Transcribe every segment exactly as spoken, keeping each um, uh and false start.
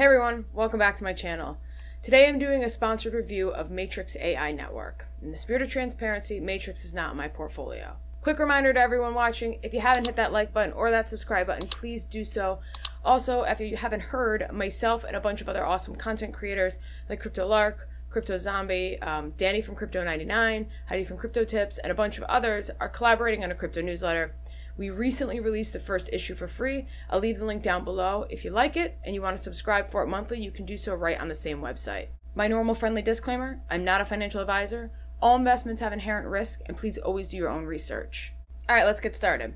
Hey everyone, welcome back to my channel. Today I'm doing a sponsored review of Matrix A I Network. In the spirit of transparency, Matrix is not in my portfolio. Quick reminder to everyone watching, if you haven't hit that like button or that subscribe button, please do so. Also, if you haven't heard, myself and a bunch of other awesome content creators like Crypto Lark, Crypto Zombie, um, Danny from Crypto ninety-nine, Heidi from Crypto Tips, and a bunch of others are collaborating on a crypto newsletter. We recently released the first issue for free. I'll leave the link down below. If you like it and you want to subscribe for it monthly, you can do so right on the same website. My normal friendly disclaimer, I'm not a financial advisor. All investments have inherent risk, and please always do your own research. All right, let's get started.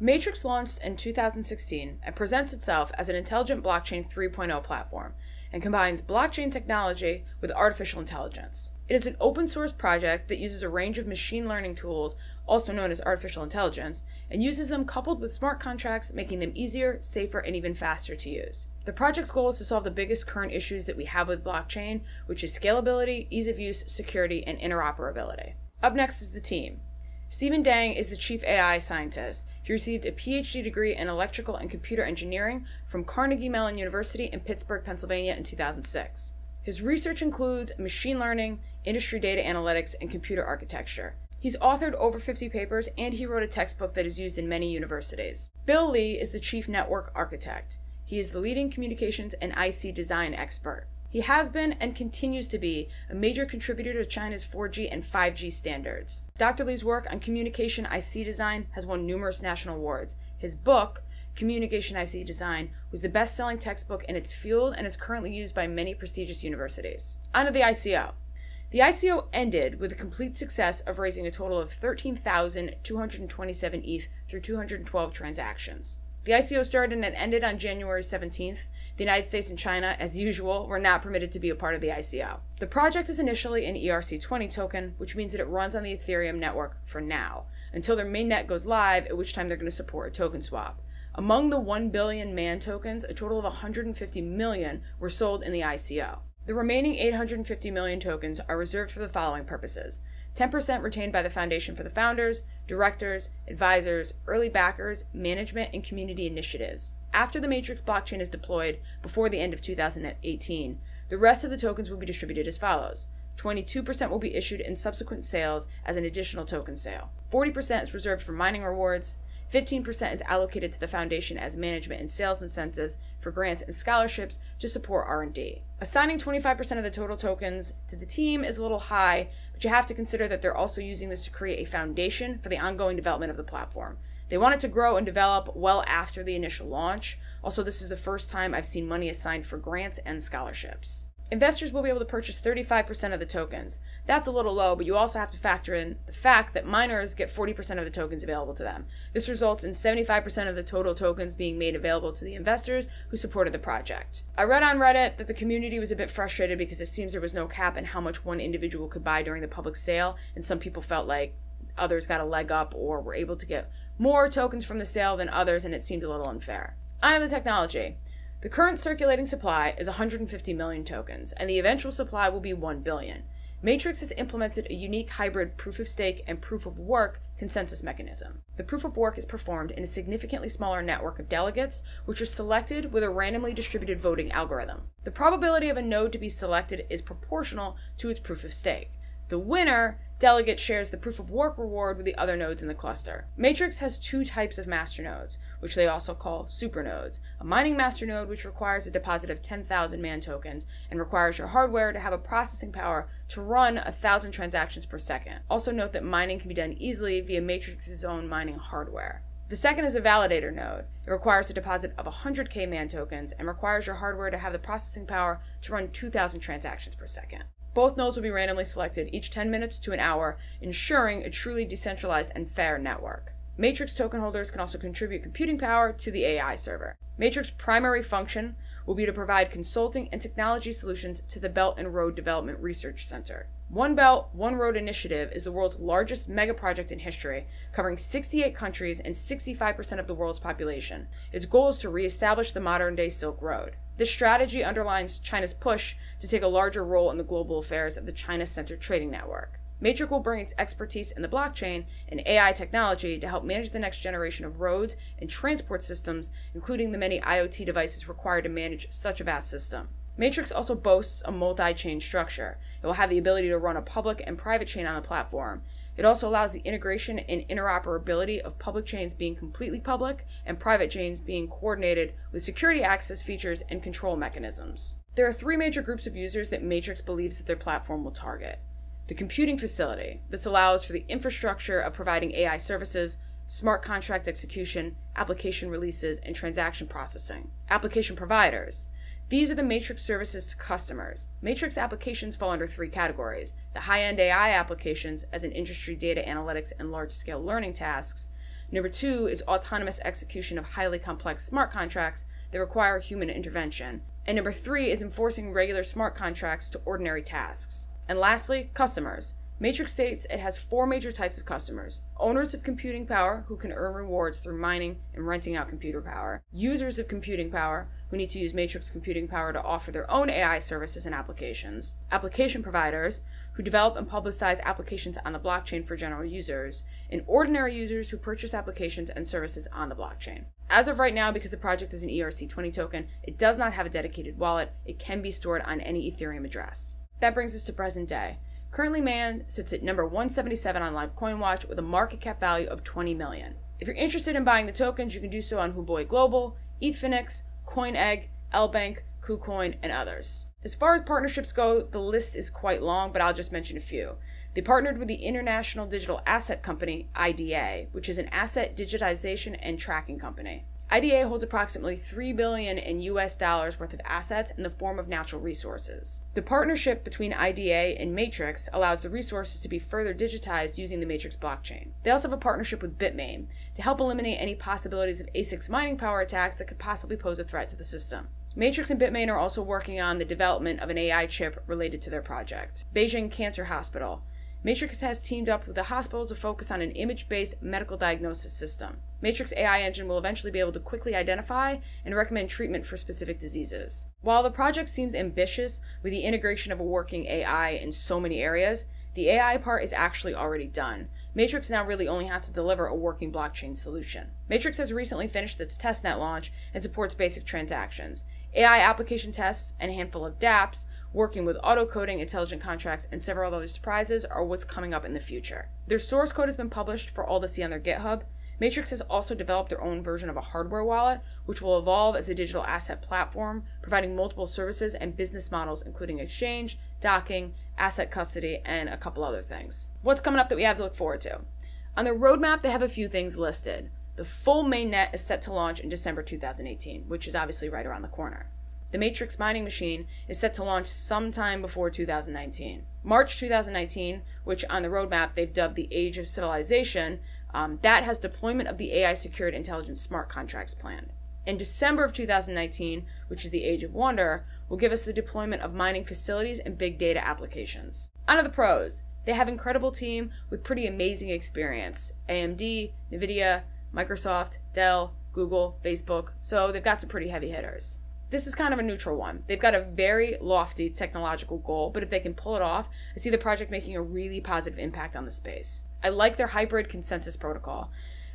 Matrix launched in two thousand sixteen and presents itself as an intelligent blockchain three point oh platform and combines blockchain technology with artificial intelligence. It is an open source project that uses a range of machine learning tools, also known as artificial intelligence, and uses them coupled with smart contracts, making them easier, safer, and even faster to use. The project's goal is to solve the biggest current issues that we have with blockchain, which is scalability, ease of use, security, and interoperability. Up next is the team. Stephen Dang is the chief A I scientist. He received a P H D degree in electrical and computer engineering from Carnegie Mellon University in Pittsburgh, Pennsylvania in two thousand six. His research includes machine learning, industry data analytics, and computer architecture. He's authored over fifty papers, and he wrote a textbook that is used in many universities. Bill Lee is the chief network architect. He is the leading communications and I C design expert. He has been and continues to be a major contributor to China's four G and five G standards. Doctor Lee's work on communication I C design has won numerous national awards. His book, Communication I C Design, was the best-selling textbook in its field and is currently used by many prestigious universities. On to the I C O. The I C O ended with a complete success of raising a total of thirteen thousand two hundred twenty-seven E T H through two hundred twelve transactions. The I C O started and ended on January seventeenth. The United States and China, as usual, were not permitted to be a part of the I C O. The project is initially an E R C twenty token, which means that it runs on the Ethereum network for now, until their mainnet goes live, at which time they're going to support a token swap. Among the one billion man tokens, a total of one hundred fifty million were sold in the I C O. The remaining eight hundred fifty million tokens are reserved for the following purposes: ten percent retained by the foundation for the founders, directors, advisors, early backers, management, and community initiatives. After the Matrix blockchain is deployed before the end of two thousand eighteen, the rest of the tokens will be distributed as follows. twenty-two percent will be issued in subsequent sales as an additional token sale. forty percent is reserved for mining rewards. fifteen percent is allocated to the foundation as management and sales incentives for grants and scholarships to support R and D. Assigning twenty-five percent of the total tokens to the team is a little high, but you have to consider that they're also using this to create a foundation for the ongoing development of the platform. They want it to grow and develop well after the initial launch. Also, this is the first time I've seen money assigned for grants and scholarships. Investors will be able to purchase thirty-five percent of the tokens. That's a little low, but you also have to factor in the fact that miners get forty percent of the tokens available to them. This results in seventy-five percent of the total tokens being made available to the investors who supported the project. I read on Reddit that the community was a bit frustrated because it seems there was no cap on how much one individual could buy during the public sale, and some people felt like others got a leg up or were able to get more tokens from the sale than others, and it seemed a little unfair. On to the technology. The current circulating supply is one hundred fifty million tokens, and the eventual supply will be one billion. Matrix has implemented a unique hybrid proof-of-stake and proof-of-work consensus mechanism. The proof-of-work is performed in a significantly smaller network of delegates, which are selected with a randomly distributed voting algorithm. The probability of a node to be selected is proportional to its proof-of-stake. The winner delegate shares the proof-of-work reward with the other nodes in the cluster. Matrix has two types of masternodes, which they also call supernodes. A mining masternode, which requires a deposit of ten thousand man tokens and requires your hardware to have a processing power to run one thousand transactions per second. Also note that mining can be done easily via Matrix's own mining hardware. The second is a validator node. It requires a deposit of one hundred K man tokens and requires your hardware to have the processing power to run two thousand transactions per second. Both nodes will be randomly selected each ten minutes to an hour, ensuring a truly decentralized and fair network. Matrix token holders can also contribute computing power to the A I server. Matrix's primary function will be to provide consulting and technology solutions to the Belt and Road Development Research Center. One Belt, One Road initiative is the world's largest mega project in history, covering sixty-eight countries and sixty-five percent of the world's population. Its goal is to reestablish the modern-day Silk Road. This strategy underlines China's push to take a larger role in the global affairs of the China-centered trading network. Matrix will bring its expertise in the blockchain and A I technology to help manage the next generation of roads and transport systems, including the many IoT devices required to manage such a vast system. Matrix also boasts a multi-chain structure. It will have the ability to run a public and private chain on the platform. It also allows the integration and interoperability of public chains being completely public and private chains being coordinated with security access features and control mechanisms. There are three major groups of users that Matrix believes that their platform will target. The computing facility. This allows for the infrastructure of providing A I services, smart contract execution, application releases, and transaction processing. Application providers. These are the Matrix services to customers. Matrix applications fall under three categories: the high-end A I applications, as in industry data analytics and large-scale learning tasks. Number two is autonomous execution of highly complex smart contracts that require human intervention. And number three is enforcing regular smart contracts to ordinary tasks. And lastly, customers. Matrix states it has four major types of customers: owners of computing power, who can earn rewards through mining and renting out computer power; users of computing power, who need to use Matrix computing power to offer their own A I services and applications; application providers, who develop and publicize applications on the blockchain for general users; and ordinary users who purchase applications and services on the blockchain. As of right now, because the project is an E R C twenty token, it does not have a dedicated wallet. It can be stored on any Ethereum address. That brings us to present day. Currently, M A N sits at number one seventy-seven on LiveCoinWatch with a market cap value of twenty million dollars. If you're interested in buying the tokens, you can do so on Huobi Global, Ethfinex, CoinEgg, LBank, KuCoin, and others. As far as partnerships go, the list is quite long, but I'll just mention a few. They partnered with the International Digital Asset Company, I D A, which is an asset digitization and tracking company. I D A holds approximately three billion dollars in U S dollars worth of assets in the form of natural resources. The partnership between I D A and Matrix allows the resources to be further digitized using the Matrix blockchain. They also have a partnership with Bitmain to help eliminate any possibilities of A SIC's mining power attacks that could possibly pose a threat to the system. Matrix and Bitmain are also working on the development of an A I chip related to their project. Beijing Cancer Hospital. Matrix has teamed up with the hospital to focus on an image-based medical diagnosis system. Matrix A I engine will eventually be able to quickly identify and recommend treatment for specific diseases. While the project seems ambitious with the integration of a working A I in so many areas, the A I part is actually already done. Matrix now really only has to deliver a working blockchain solution. Matrix has recently finished its testnet launch and supports basic transactions, A I application tests, and a handful of dApps. Working with auto-coding, intelligent contracts, and several other surprises are what's coming up in the future. Their source code has been published for all to see on their GitHub. Matrix has also developed their own version of a hardware wallet, which will evolve as a digital asset platform, providing multiple services and business models, including exchange, docking, asset custody, and a couple other things. What's coming up that we have to look forward to? On their roadmap, they have a few things listed. The full mainnet is set to launch in December two thousand eighteen, which is obviously right around the corner. The Matrix mining machine is set to launch sometime before two thousand nineteen. March two thousand nineteen, which on the roadmap they've dubbed the Age of Civilization, um, that has deployment of the A I secured intelligence smart contracts planned. And December of two thousand nineteen, which is the Age of Wonder, will give us the deployment of mining facilities and big data applications. On to the pros. They have an incredible team with pretty amazing experience. A M D, Nvidia, Microsoft, Dell, Google, Facebook, so they've got some pretty heavy hitters. This is kind of a neutral one. They've got a very lofty technological goal, but if they can pull it off, I see the project making a really positive impact on the space. I like their hybrid consensus protocol.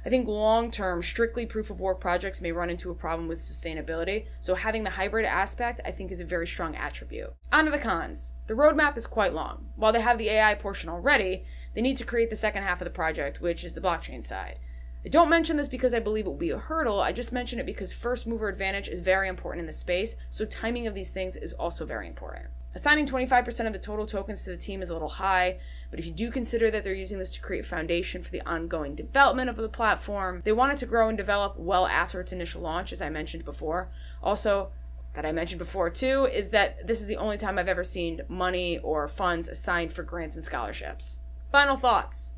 I think long-term, strictly proof-of-work projects may run into a problem with sustainability, so having the hybrid aspect, I think, is a very strong attribute. On to the cons. The roadmap is quite long. While they have the A I portion already, they need to create the second half of the project, which is the blockchain side. I don't mention this because I believe it will be a hurdle, I just mention it because first mover advantage is very important in the space, so timing of these things is also very important. Assigning twenty-five percent of the total tokens to the team is a little high, but if you do consider that they're using this to create a foundation for the ongoing development of the platform, they want it to grow and develop well after its initial launch, as I mentioned before. Also, that I mentioned before too, is that this is the only time I've ever seen money or funds assigned for grants and scholarships. Final thoughts.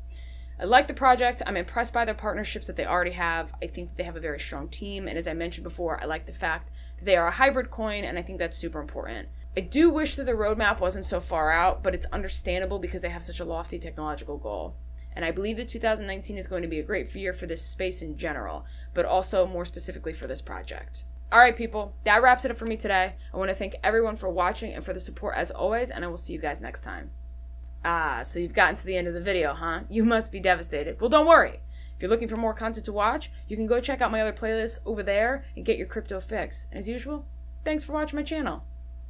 I like the project. I'm impressed by their partnerships that they already have. I think that they have a very strong team. And as I mentioned before, I like the fact that they are a hybrid coin, and I think that's super important. I do wish that the roadmap wasn't so far out, but it's understandable because they have such a lofty technological goal. And I believe that two thousand nineteen is going to be a great year for this space in general, but also more specifically for this project. All right, people, that wraps it up for me today. I want to thank everyone for watching and for the support as always, and I will see you guys next time. Ah, so you've gotten to the end of the video, huh? You must be devastated. Well, don't worry. If you're looking for more content to watch, you can go check out my other playlists over there and get your crypto fix. As usual, thanks for watching my channel.